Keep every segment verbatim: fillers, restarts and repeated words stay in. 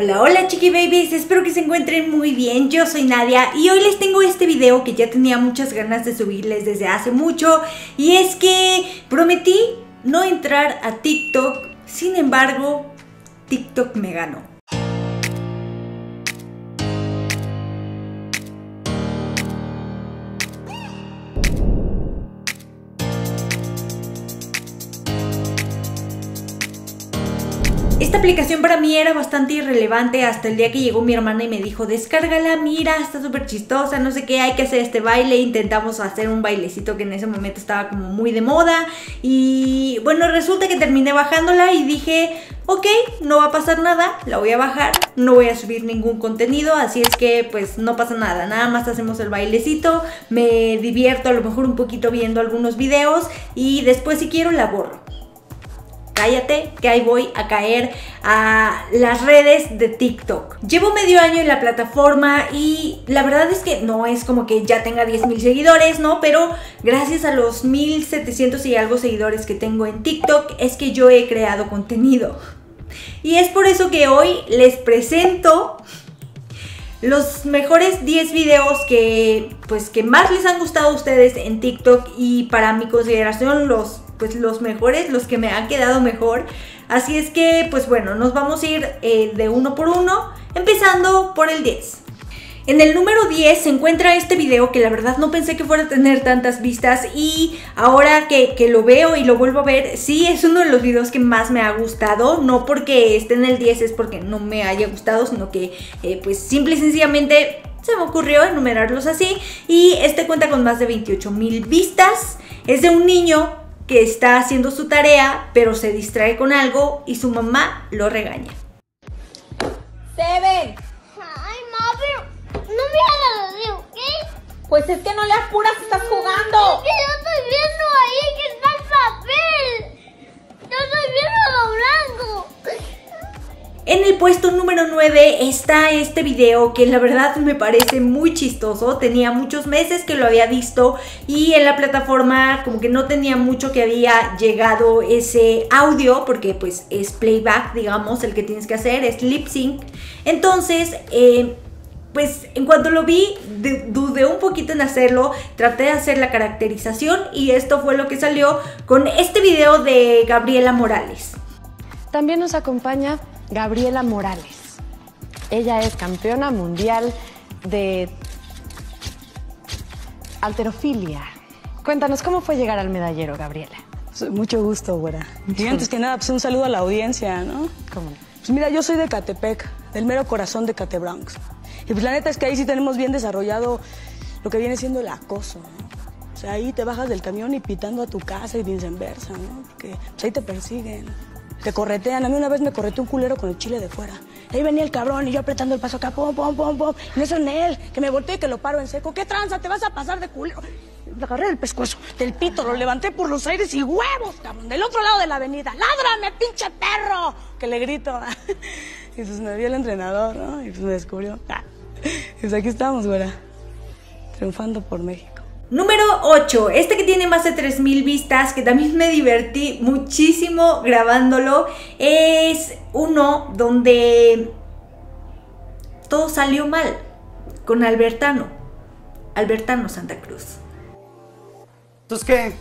Hola, hola chiqui babies, espero que se encuentren muy bien, yo soy Nadia y hoy les tengo este video que ya tenía muchas ganas de subirles desde hace mucho y es que prometí no entrar a TikTok, sin embargo, TikTok me ganó. Esta aplicación para mí era bastante irrelevante hasta el día que llegó mi hermana y me dijo, descárgala, mira, está súper chistosa, no sé qué, hay que hacer este baile. Intentamos hacer un bailecito que en ese momento estaba como muy de moda y bueno, resulta que terminé bajándola y dije, ok, no va a pasar nada, la voy a bajar, no voy a subir ningún contenido, así es que pues no pasa nada, nada más hacemos el bailecito, me divierto a lo mejor un poquito viendo algunos videos y después si quiero la borro. Cállate, que ahí voy a caer a las redes de TikTok. Llevo medio año en la plataforma y la verdad es que no es como que ya tenga diez mil seguidores, ¿no? Pero gracias a los mil setecientos y algo seguidores que tengo en TikTok es que yo he creado contenido. Y es por eso que hoy les presento los mejores diez videos que, pues, que más les han gustado a ustedes en TikTok y para mi consideración los... pues los mejores, los que me han quedado mejor. Así es que, pues bueno, nos vamos a ir eh, de uno por uno, empezando por el diez. En el número diez se encuentra este video que la verdad no pensé que fuera a tener tantas vistas y ahora que, que lo veo y lo vuelvo a ver, sí es uno de los videos que más me ha gustado. No porque esté en el diez es porque no me haya gustado, sino que eh, pues simple y sencillamente se me ocurrió enumerarlos así. Y este cuenta con más de veintiocho mil vistas, es de un niño que está haciendo su tarea, pero se distrae con algo y su mamá lo regaña. ¡Seven! Ay, ma, pero no me hagas así, ¿ok? Pues es que no le apuras, estás jugando. Es que yo estoy viendo ahí que está el papel. Yo estoy viendo lo blanco. En el puesto número nueve está este video que la verdad me parece muy chistoso. Tenía muchos meses que lo había visto y en la plataforma como que no tenía mucho que había llegado ese audio porque pues es playback, digamos, el que tienes que hacer, es lip sync. Entonces, eh, pues en cuanto lo vi, dudé un poquito en hacerlo, traté de hacer la caracterización y esto fue lo que salió con este video de Gabriela Morales. También nos acompaña Gabriela Morales. Ella es campeona mundial de halterofilia. Cuéntanos, ¿cómo fue llegar al medallero, Gabriela? Pues, mucho gusto, güera. Y antes que nada, pues un saludo a la audiencia, ¿no? ¿Cómo? Pues mira, yo soy de Catepec, del mero corazón de Catebronx. Y pues la neta es que ahí sí tenemos bien desarrollado lo que viene siendo el acoso, ¿no? O sea, ahí te bajas del camión y pitando a tu casa y viceversa, ¿no? Porque pues, ahí te persiguen. Te corretean. A mí una vez me correteó un culero con el chile de fuera. Ahí venía el cabrón y yo apretando el paso acá, pom, pom, pom, pom. Y eso en él, que me volteé y que lo paro en seco. ¿Qué tranza? ¿Te vas a pasar de culero? Le agarré el pescuezo del pito, lo levanté por los aires y huevos, cabrón. Del otro lado de la avenida. ¡Ládrame, pinche perro! Que le grito. Y pues me vio el entrenador, ¿no? Y pues me descubrió. Y pues aquí estamos, güera. Triunfando por México. Número ocho, este que tiene más de tres mil vistas, que también me divertí muchísimo grabándolo, es uno donde todo salió mal, con Albertano, Albertano Santa Cruz. ¿Entonces qué?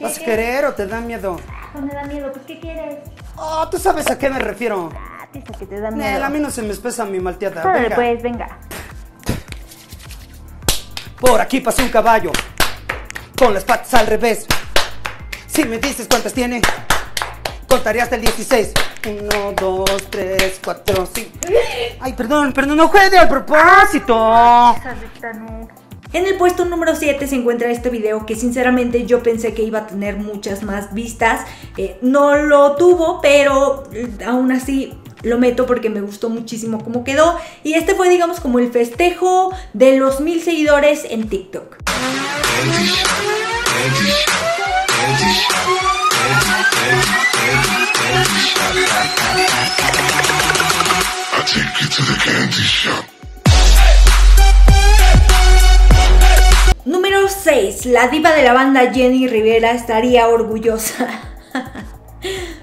¿Vas a querer o te da miedo? Pues me da miedo, pues ¿qué quieres? Oh, tú sabes a qué me refiero. Ah, dice que te da miedo. A mí no se me espesa mi malteada. Pero pues, venga. Por aquí pasó un caballo con las patas al revés. Si me dices cuántas tiene, contaré hasta el dieciséis. Uno, dos, tres, cuatro, cinco. Ay, perdón, perdón, no juegue al propósito. En el puesto número siete se encuentra este video que sinceramente yo pensé que iba a tener muchas más vistas. Eh, no lo tuvo, pero aún así lo meto porque me gustó muchísimo cómo quedó. Y este fue, digamos, como el festejo de los mil seguidores en TikTok. Número seis. La diva de la banda Jenny Rivera estaría orgullosa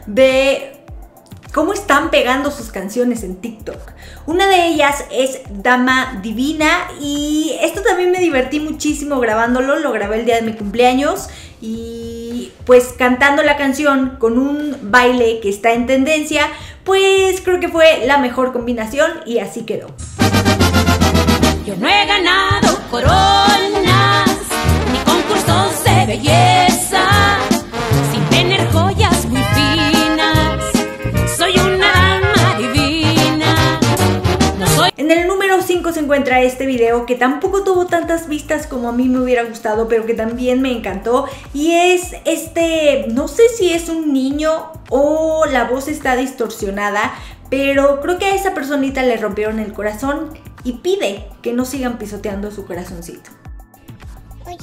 de cómo están pegando sus canciones en TikTok. Una de ellas es Dama Divina y esto también me divertí muchísimo grabándolo, lo grabé el día de mi cumpleaños y pues cantando la canción con un baile que está en tendencia, pues creo que fue la mejor combinación y así quedó. Yo no he ganado coronas ni concursos de belleza, sin tener joyas muy finas, soy una alma divina. No soy... En el número cinco se encuentra este video que tampoco tuvo tantas vistas como a mí me hubiera gustado, pero que también me encantó, y es este, no sé si es un niño o la voz está distorsionada, pero creo que a esa personita le rompieron el corazón y pide que no sigan pisoteando su corazoncito. Oye,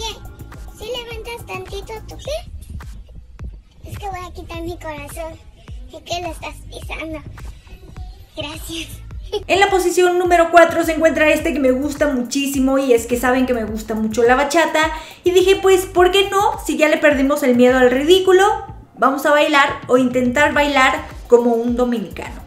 ¿sí levantas tantito tu pie? Es que voy a quitar mi corazón y que lo estás pisando. Gracias. En la posición número cuatro se encuentra este que me gusta muchísimo, y es que saben que me gusta mucho la bachata y dije, pues ¿por qué no? Si ya le perdimos el miedo al ridículo, vamos a bailar o intentar bailar como un dominicano.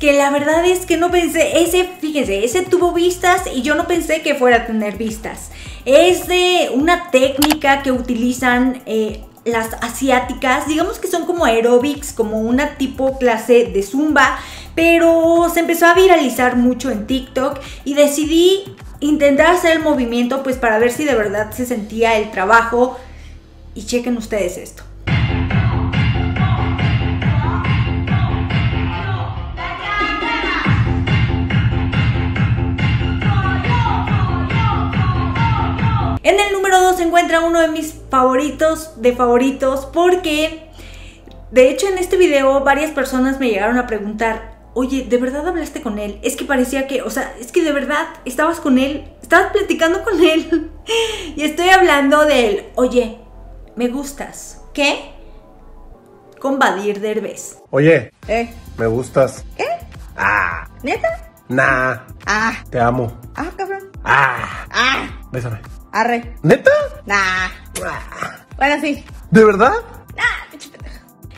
Que la verdad es que no pensé, ese, fíjense, ese tuvo vistas y yo no pensé que fuera a tener vistas. Es de una técnica que utilizan eh, las asiáticas, digamos que son como aeróbics, como una tipo clase de zumba, pero se empezó a viralizar mucho en TikTok y decidí intentar hacer el movimiento pues para ver si de verdad se sentía el trabajo, y chequen ustedes esto. En el número dos se encuentra uno de mis favoritos de favoritos, porque de hecho en este video varias personas me llegaron a preguntar, oye, ¿de verdad hablaste con él? Es que parecía que, o sea, es que de verdad estabas con él, estabas platicando con él. Y estoy hablando de él, oye, me gustas. ¿Qué? Con Vadhir Derbez. Oye, ¿eh? Me gustas. ¿Qué? Ah. ¿Neta? Nah. Ah. Te amo. Ah, cabrón. Ah. Ah. Bésame. Arre. ¿Neta? Nah. Bueno, sí. ¿De verdad? Nah.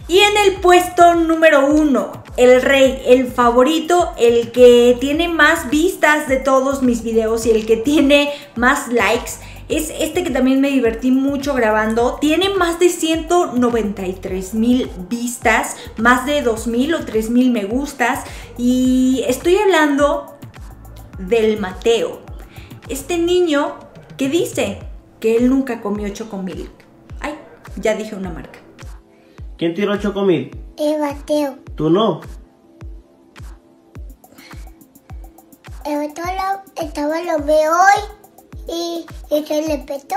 Y en el puesto número uno, el rey, el favorito, el que tiene más vistas de todos mis videos y el que tiene más likes, es este que también me divertí mucho grabando. Tiene más de ciento noventa y tres mil vistas, más de dos mil o tres mil me gustas, y estoy hablando del Mateo. Este niño que dice que él nunca comió chocomil. Ay, ya dije una marca. ¿Quién tiró chocomil? El Mateo. ¿Tú no? El estaba lo veo hoy y, y se le petó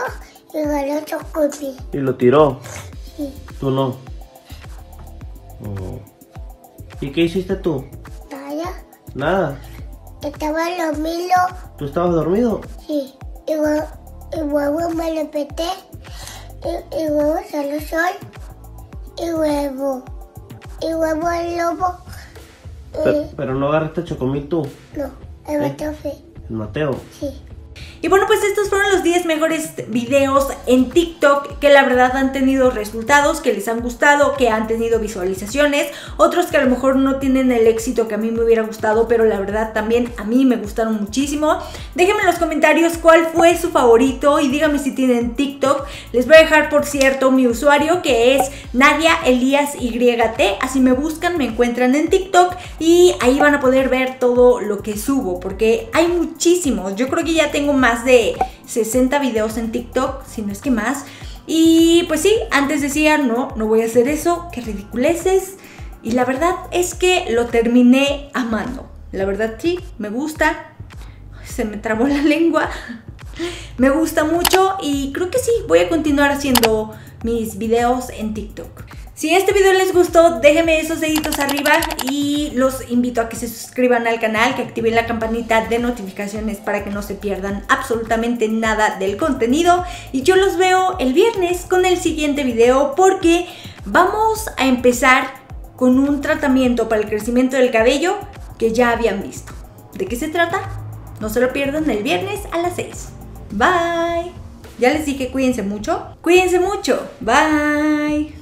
y ganó chocomil. ¿Y lo tiró? Sí. ¿Tú no? Oh. ¿Y qué hiciste tú? Nada. ¿Nada? Estaba dormido. ¿Tú estabas dormido? Sí. Y luego me lo peté, y, y luego salió sol, y luego, y luego el lobo. Y... Pero, pero no agarraste chocomil tú. No, el Mateo fue. ¿El Mateo? Sí. Y bueno, pues estos fueron los diez mejores videos en TikTok que la verdad han tenido resultados, que les han gustado, que han tenido visualizaciones, otros que a lo mejor no tienen el éxito que a mí me hubiera gustado, pero la verdad también a mí me gustaron muchísimo. Déjenme en los comentarios cuál fue su favorito y díganme si tienen TikTok. Les voy a dejar, por cierto, mi usuario, que es Nadia Elias Y T, así me buscan, me encuentran en TikTok y ahí van a poder ver todo lo que subo, porque hay muchísimos. Yo creo que ya tengo más más de sesenta videos en TikTok, si no es que más, y pues sí, antes decía, no, no voy a hacer eso, qué ridiculeces, y la verdad es que lo terminé amando, la verdad sí, me gusta, se me trabó la lengua. Me gusta mucho y creo que sí, voy a continuar haciendo mis videos en TikTok. Si este video les gustó, déjenme esos deditos arriba y los invito a que se suscriban al canal, que activen la campanita de notificaciones para que no se pierdan absolutamente nada del contenido. Y yo los veo el viernes con el siguiente video porque vamos a empezar con un tratamiento para el crecimiento del cabello que ya habían visto. ¿De qué se trata? No se lo pierdan el viernes a las seis. Bye. Ya les dije, cuídense mucho. Cuídense mucho. Bye.